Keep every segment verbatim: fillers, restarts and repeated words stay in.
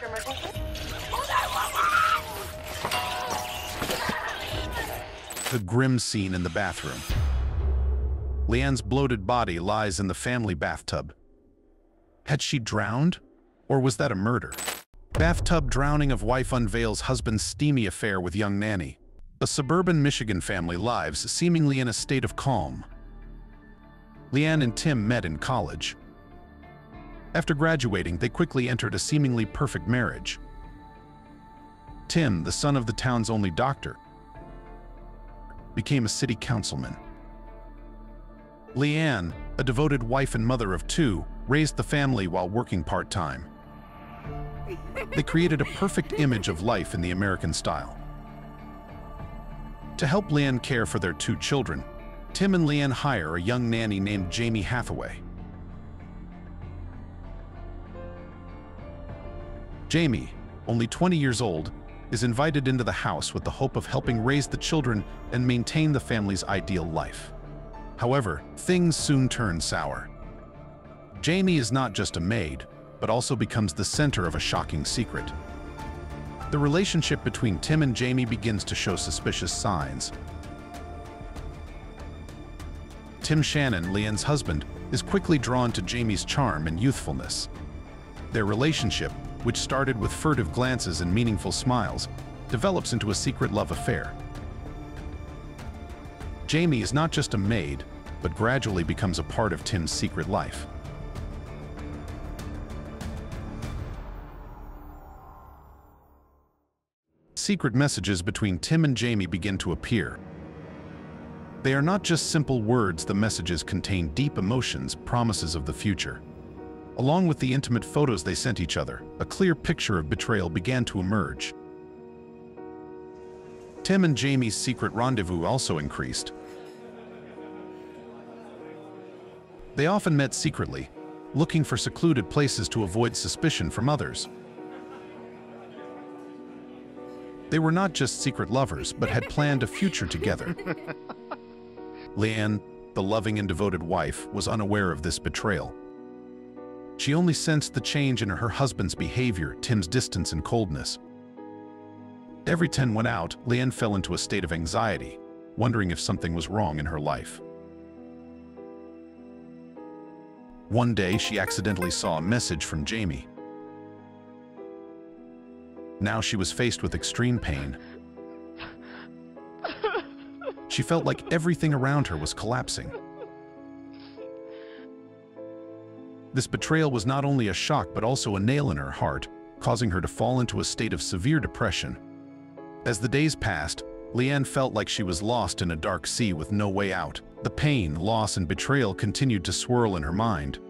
your emergency? The grim scene in the bathroom. Leanne's bloated body lies in the family bathtub. Had she drowned, or was that a murder? Bathtub drowning of wife unveils husband's steamy affair with young nanny. A suburban Michigan family lives seemingly in a state of calm. Leanne and Tim met in college. After graduating, they quickly entered a seemingly perfect marriage. Tim, the son of the town's only doctor, became a city councilman. Leanne, a devoted wife and mother of two, raised the family while working part-time. They created a perfect image of life in the American style. To help Leanne care for their two children, Tim and Leanne hire a young nanny named Jamie Hathaway. Jamie, only twenty years old, is invited into the house with the hope of helping raise the children and maintain the family's ideal life. However, things soon turn sour. Jamie is not just a maid, but also becomes the center of a shocking secret. The relationship between Tim and Jamie begins to show suspicious signs. Tim Shannon, Leanne's husband, is quickly drawn to Jamie's charm and youthfulness. Their relationship, which started with furtive glances and meaningful smiles, develops into a secret love affair. Jamie is not just a maid, but gradually becomes a part of Tim's secret life. Secret messages between Tim and Jamie begin to appear. They are not just simple words, the messages contain deep emotions, promises of the future. Along with the intimate photos they sent each other, a clear picture of betrayal began to emerge. Tim and Jamie's secret rendezvous also increased. They often met secretly, looking for secluded places to avoid suspicion from others. They were not just secret lovers, but had planned a future together. Leanne, the loving and devoted wife, was unaware of this betrayal. She only sensed the change in her husband's behavior, Tim's distance and coldness. Every time went out, Leanne fell into a state of anxiety, wondering if something was wrong in her life. One day, she accidentally saw a message from Jamie. Now she was faced with extreme pain. She felt like everything around her was collapsing. This betrayal was not only a shock but also a nail in her heart, causing her to fall into a state of severe depression. As the days passed, Leanne felt like she was lost in a dark sea with no way out. The pain, loss, and betrayal continued to swirl in her mind.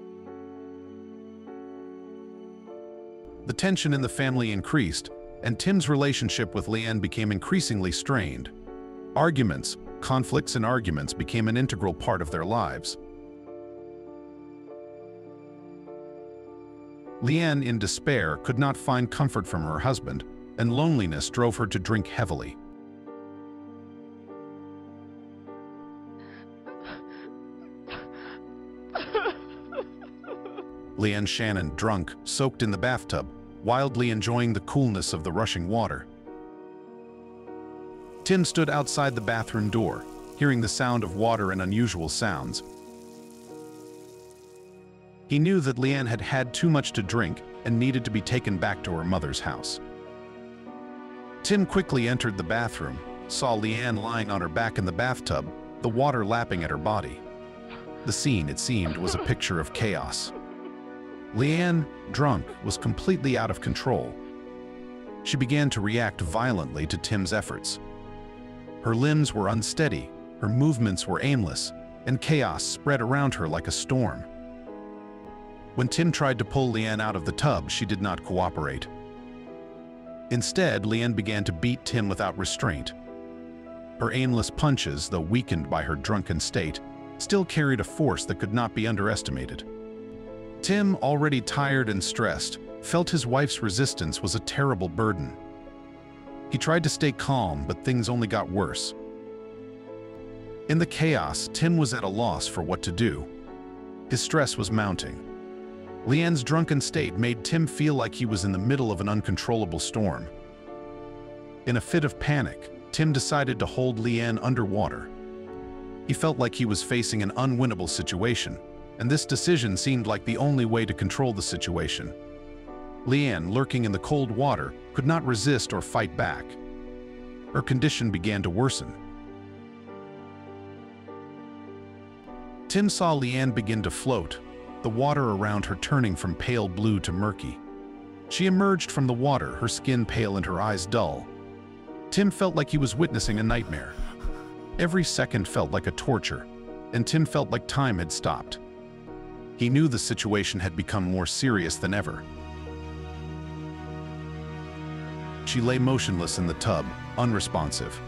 The tension in the family increased, and Tim's relationship with Leanne became increasingly strained. Arguments, conflicts, and arguments became an integral part of their lives. Leanne, in despair, could not find comfort from her husband, and loneliness drove her to drink heavily. Leanne Shannon, drunk, soaked in the bathtub, wildly enjoying the coolness of the rushing water. Tim stood outside the bathroom door, hearing the sound of water and unusual sounds. He knew that Leanne had had too much to drink and needed to be taken back to her mother's house. Tim quickly entered the bathroom, saw Leanne lying on her back in the bathtub, the water lapping at her body. The scene, it seemed, was a picture of chaos. Leanne, drunk, was completely out of control. She began to react violently to Tim's efforts. Her limbs were unsteady, her movements were aimless, and chaos spread around her like a storm. When Tim tried to pull Leanne out of the tub, she did not cooperate. Instead, Leanne began to beat Tim without restraint. Her aimless punches, though weakened by her drunken state, still carried a force that could not be underestimated. Tim, already tired and stressed, felt his wife's resistance was a terrible burden. He tried to stay calm, but things only got worse. In the chaos, Tim was at a loss for what to do. His stress was mounting. Leanne's drunken state made Tim feel like he was in the middle of an uncontrollable storm. In a fit of panic, Tim decided to hold Leanne underwater. He felt like he was facing an unwinnable situation, and this decision seemed like the only way to control the situation. Leanne, lurking in the cold water, could not resist or fight back. Her condition began to worsen. Tim saw Leanne begin to float, the water around her turning from pale blue to murky. She emerged from the water, her skin pale and her eyes dull. Tim felt like he was witnessing a nightmare. Every second felt like a torture, and Tim felt like time had stopped. He knew the situation had become more serious than ever. She lay motionless in the tub, unresponsive.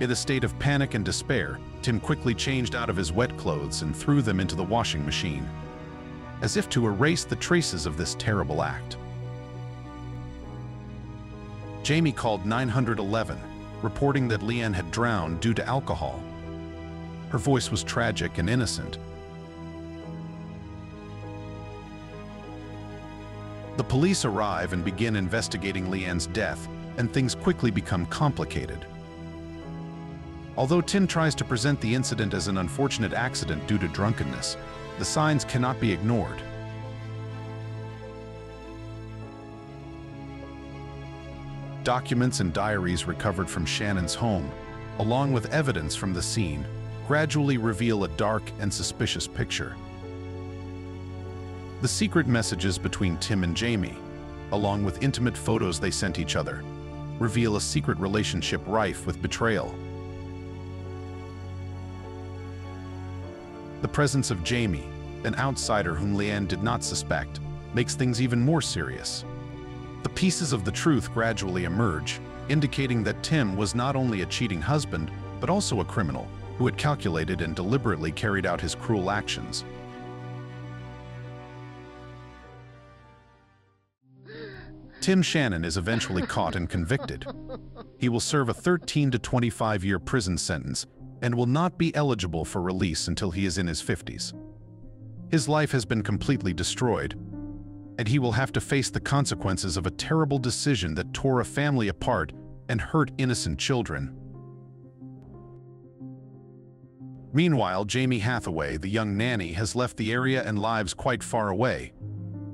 In a state of panic and despair, Tim quickly changed out of his wet clothes and threw them into the washing machine, as if to erase the traces of this terrible act. Jamie called nine one one, reporting that Leanne had drowned due to alcohol. Her voice was tragic and innocent. The police arrive and begin investigating Leanne's death, and things quickly become complicated. Although Tim tries to present the incident as an unfortunate accident due to drunkenness, the signs cannot be ignored. Documents and diaries recovered from Shannon's home, along with evidence from the scene, gradually reveal a dark and suspicious picture. The secret messages between Tim and Jamie, along with intimate photos they sent each other, reveal a secret relationship rife with betrayal. The presence of Jamie, an outsider whom Leanne did not suspect, makes things even more serious. The pieces of the truth gradually emerge, indicating that Tim was not only a cheating husband, but also a criminal who had calculated and deliberately carried out his cruel actions. Tim Shannon is eventually caught and convicted. He will serve a thirteen to twenty-five year prison sentence and will not be eligible for release until he is in his fifties. His life has been completely destroyed, and he will have to face the consequences of a terrible decision that tore a family apart and hurt innocent children. Meanwhile, Jamie Hathaway, the young nanny, has left the area and lives quite far away.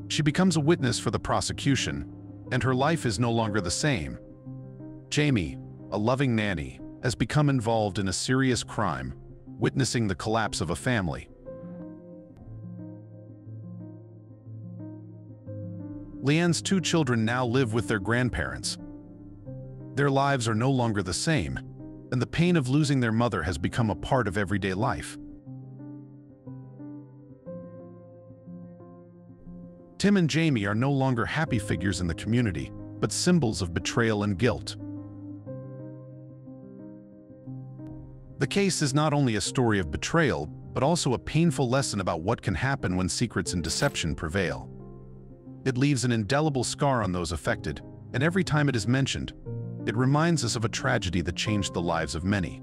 She becomes a witness for the prosecution, and her life is no longer the same. Jamie, a loving nanny, has become involved in a serious crime, witnessing the collapse of a family. Leanne's two children now live with their grandparents. Their lives are no longer the same, and the pain of losing their mother has become a part of everyday life. Tim and Jamie are no longer happy figures in the community, but symbols of betrayal and guilt. The case is not only a story of betrayal, but also a painful lesson about what can happen when secrets and deception prevail. It leaves an indelible scar on those affected, and every time it is mentioned, it reminds us of a tragedy that changed the lives of many.